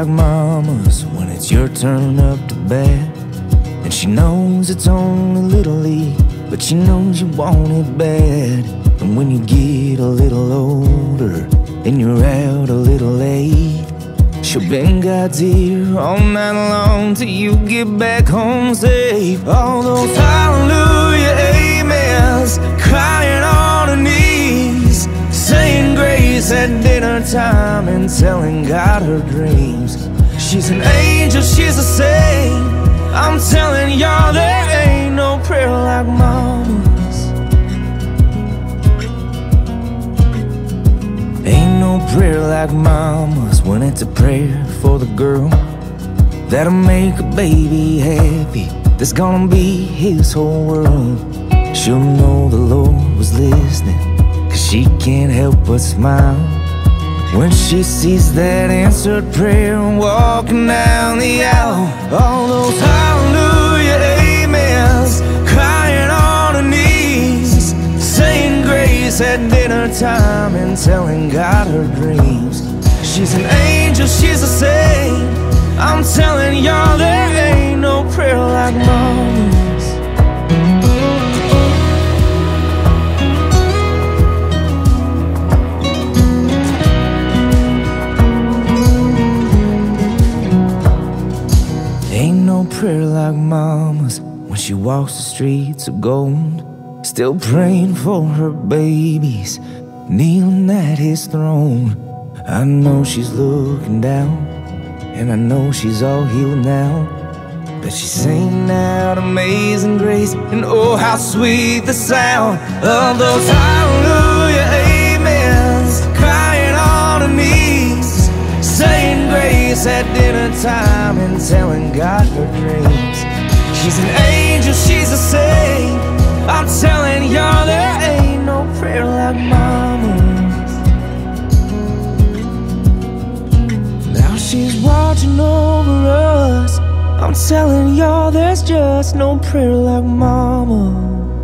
like mama's when it's your turn up to bat. And she knows it's only Little League, but she knows you want it bad. And when you get a little older and you're out a little late, she'll bend God's ear all night long till you get back home safe. All those hallelujah amens, crying on her knees, saying grace at dinner time and telling God her dreams. She's an angel, she's a saint. I'm telling y'all there ain't no prayer like mama's. Ain't no prayer like mama's when it's a prayer for the girl that'll make a baby happy, that's gonna be his whole world. She'll know the Lord was listening, 'cause she can't help but smile when she sees that answered prayer walking down the aisle. All those hallelujah amens, crying on her knees, saying grace at dinner time and telling God her dreams. She's an angel, she's a saint. I'm telling y'all there ain't no prayer like mama's. Ain't no prayer like mama's when she walks the streets of gold, still praying for her babies, kneeling at his throne. I know she's looking down, and I know she's all healed now, but she's singing out amazing grace, and oh how sweet the sound of those hallelujah amens, crying on her knees, saying grace at dinner time and telling God her dreams. She's an angel, she's a saint. I'm telling y'all there ain't no prayer like mama's. She's watching over us. I'm telling y'all, there's just no prayer like mama.